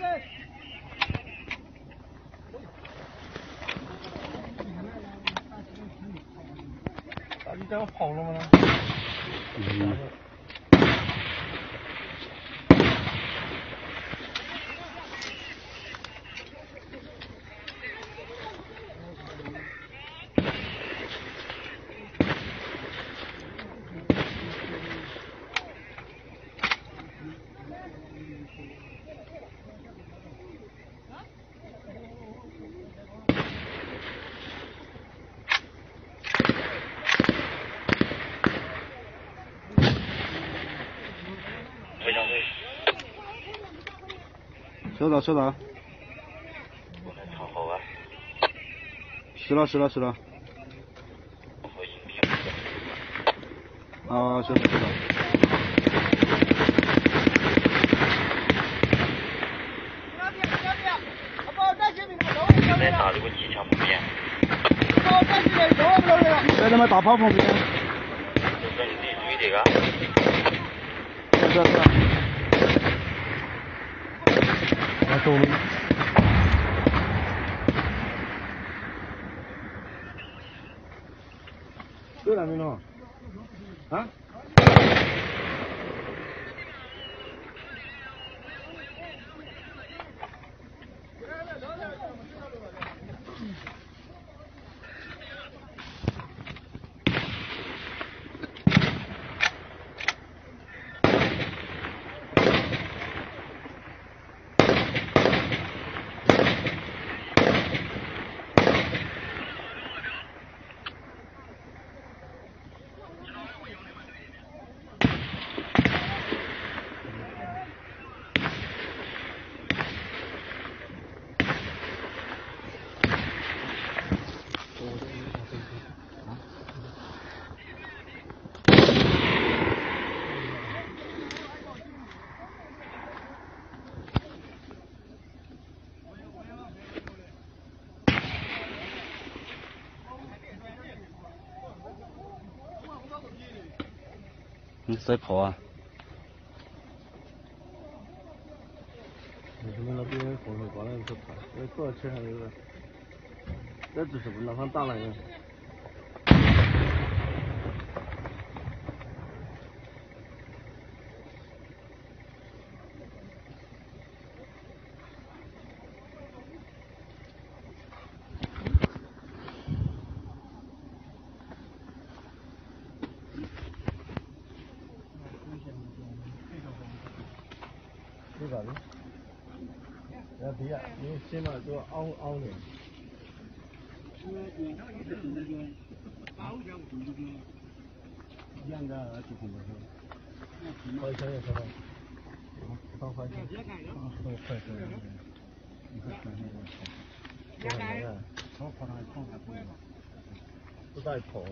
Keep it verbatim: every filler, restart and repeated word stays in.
咋就这样跑了吗？嗯。收到收到，我们藏好啊。收了收了收了。啊，收到收到。 再打这个机枪不变。再他妈打炮不变。这你得注意这个。这这。我走了。对了，明龙。啊？ 你在跑啊？你什么那边红的，完了你再跑，那坐车上有个，那只是不拿上大了呀。 先把这凹凹的。一样的就挺不错。好，小点声。放快点。快快点。你看看那个。多少人？从跑上来跑还快。不带跑。